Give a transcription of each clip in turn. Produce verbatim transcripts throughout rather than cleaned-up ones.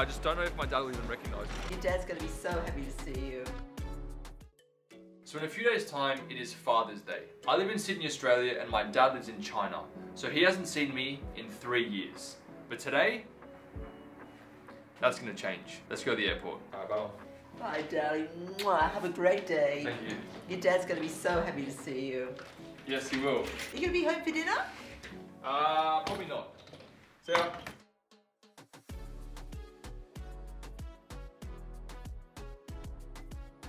I just don't know if my dad will even recognize me. Your dad's gonna be so happy to see you. So in a few days' time, it is Father's Day. I live in Sydney, Australia, and my dad lives in China, so he hasn't seen me in three years. But today, that's gonna change. Let's go to the airport. All right, bye. Bye, darling. Mwah. Have a great day. Thank you. Your dad's gonna be so happy to see you. Yes, he will. Are you gonna be home for dinner? Uh, probably not. See ya.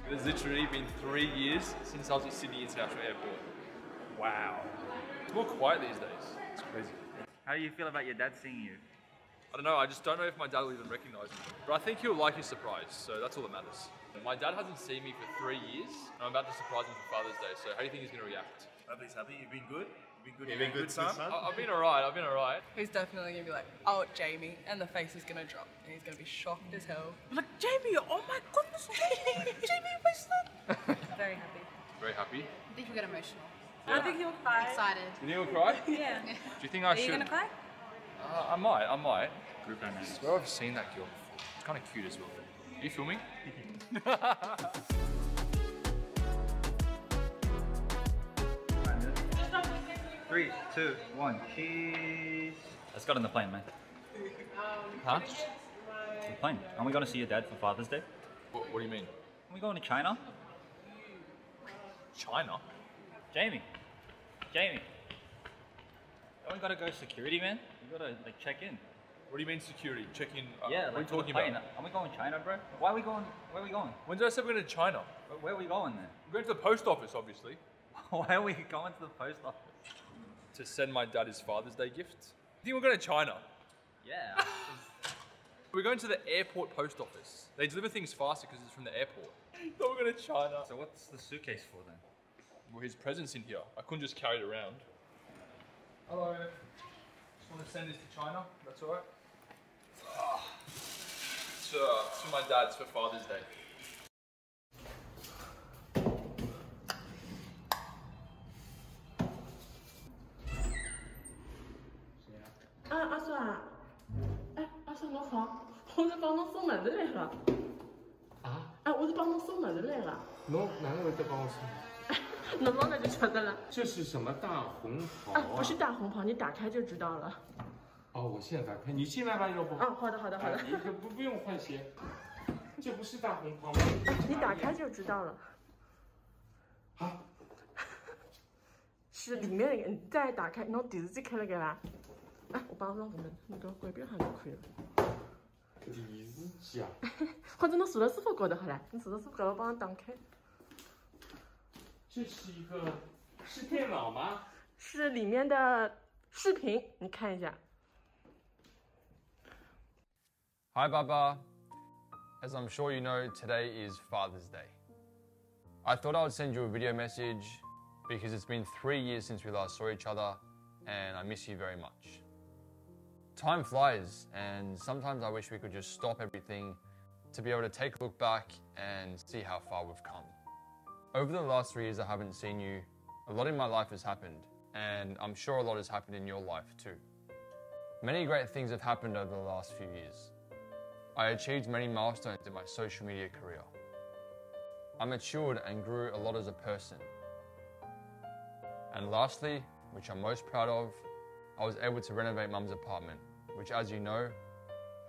It's literally been three years since I was at Sydney International Airport. Wow. It's more quiet these days. It's crazy. How do you feel about your dad seeing you? I don't know, I just don't know if my dad will even recognize me. But I think he'll like his surprise, so that's all that matters. My dad hasn't seen me for three years, and I'm about to surprise him for Father's Day, so how do you think he's gonna react? I think he's happy. You've been good? You've been good, You've been good, good son? son? I've been all right, I've been all right. He's definitely gonna be like, oh, Jamie, and the face is gonna drop, and he's gonna be shocked as hell. I'm like, Jamie, oh my goodness, Jamie, Jamie, my son. Very happy. Very happy? I think he'll get emotional. Yeah. I think he'll cry. Excited. You think he'll cry? Yeah. Do you think I Are should? Are you gonna cry? Uh, I might, I might. Group I swear I've seen that girl before. It's kind of cute as well. Are you filming? Three, two, one, cheese. Let's get on the plane, man. Huh? The plane. Aren't we going to see your dad for Father's Day? What, what do you mean? Are we going to China? China? Jamie. Jamie. Don't we got to go security, man? You got to like check in. What do you mean security? Check in? Uh, yeah, what like are you talking about? Are we going to China, bro? Why are we going? Where are we going? When did I say we're going to China? But where are we going then? We're going to the post office, obviously. Why are we going to the post office? To send my dad his Father's Day gift. I think we're going to China. Yeah. We're going to the airport post office. They deliver things faster because it's from the airport. So we're going to China. So what's the suitcase for then? Well, his presents in here. I couldn't just carry it around. Hello. Just want to send this to China. That's all right. Oh. So, it's for my dad's for Father's Day. Hi, Baba. As I'm sure you know, today is Father's Day. I thought I would send you a video message because it's been three years since we last saw each other and I miss you very much. Time flies, and sometimes I wish we could just stop everything to be able to take a look back and see how far we've come. Over the last three years I haven't seen you, a lot in my life has happened, and I'm sure a lot has happened in your life too. Many great things have happened over the last few years. I achieved many milestones in my social media career. I matured and grew a lot as a person. And lastly, which I'm most proud of, I was able to renovate Mum's apartment, which, as you know,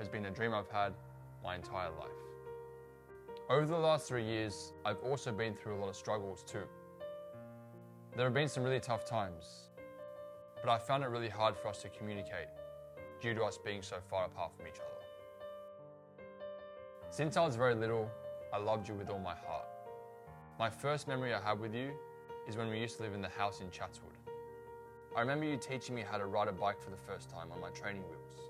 has been a dream I've had my entire life. Over the last three years, I've also been through a lot of struggles too. There have been some really tough times, but I found it really hard for us to communicate due to us being so far apart from each other. Since I was very little, I loved you with all my heart. My first memory I have with you is when we used to live in the house in Chatswood. I remember you teaching me how to ride a bike for the first time on my training wheels.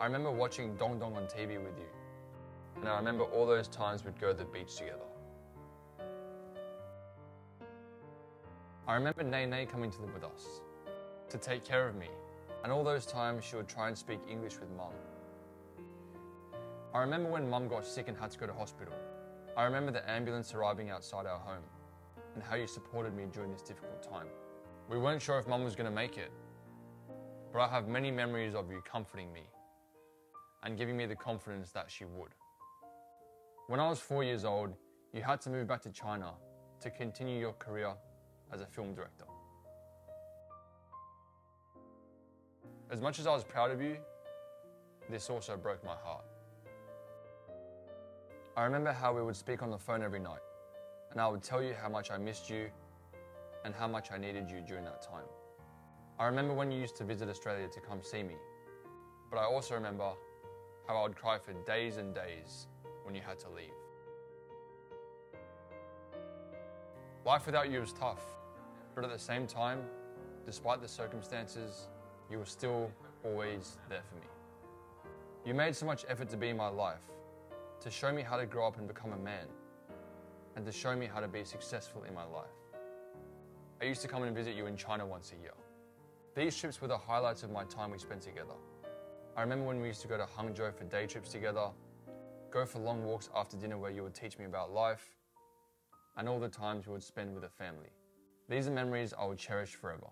I remember watching Dong Dong on T V with you. And I remember all those times we'd go to the beach together. I remember Nay Nay coming to live with us, to take care of me, and all those times she would try and speak English with Mum. I remember when Mum got sick and had to go to hospital. I remember the ambulance arriving outside our home, and how you supported me during this difficult time. We weren't sure if Mum was going to make it, but I have many memories of you comforting me and giving me the confidence that she would. When I was four years old, you had to move back to China to continue your career as a film director. As much as I was proud of you, this also broke my heart. I remember how we would speak on the phone every night, and I would tell you how much I missed you and how much I needed you during that time. I remember when you used to visit Australia to come see me, but I also remember how I would cry for days and days when you had to leave. Life without you was tough, but at the same time, despite the circumstances, you were still always there for me. You made so much effort to be in my life, to show me how to grow up and become a man, and to show me how to be successful in my life. I used to come and visit you in China once a year. These trips were the highlights of my time we spent together. I remember when we used to go to Hangzhou for day trips together, go for long walks after dinner where you would teach me about life, and all the times we would spend with a family. These are memories I will cherish forever.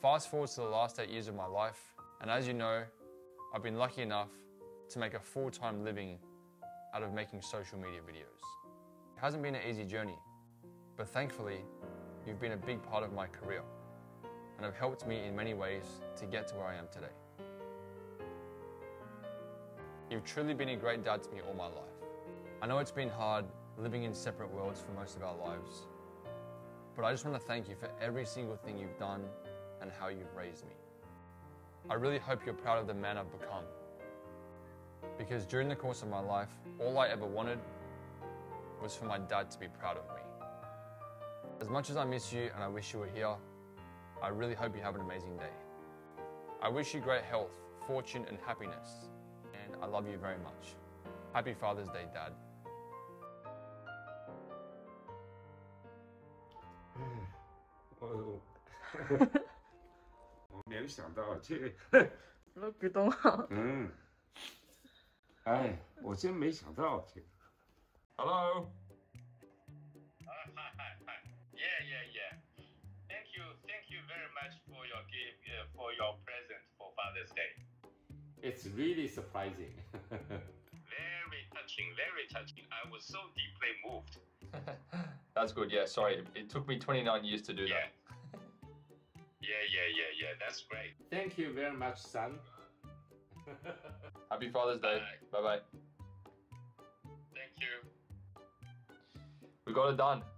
Fast forward to the last eight years of my life, and as you know, I've been lucky enough to make a full-time living out of making social media videos. It hasn't been an easy journey, but thankfully, you've been a big part of my career and have helped me in many ways to get to where I am today. You've truly been a great dad to me all my life. I know it's been hard living in separate worlds for most of our lives, but I just want to thank you for every single thing you've done and how you've raised me. I really hope you're proud of the man I've become, because during the course of my life, all I ever wanted was for my dad to be proud of me. As much as I miss you and I wish you were here, I really hope you have an amazing day. I wish you great health, fortune and happiness, and I love you very much. Happy Father's Day, Dad. Hello. Uh, hi, hi, hi. Yeah, yeah, yeah. Thank you, thank you very much for your gift, uh, for your present for Father's Day. It's really surprising. Very touching, very touching. I was so deeply moved. That's good. Yeah, sorry, it, it took me twenty-nine years to do yeah. that. Yeah, yeah, yeah, yeah, that's great. Thank you very much, son. Happy Father's Day. Bye-bye. Thank you. We got it done.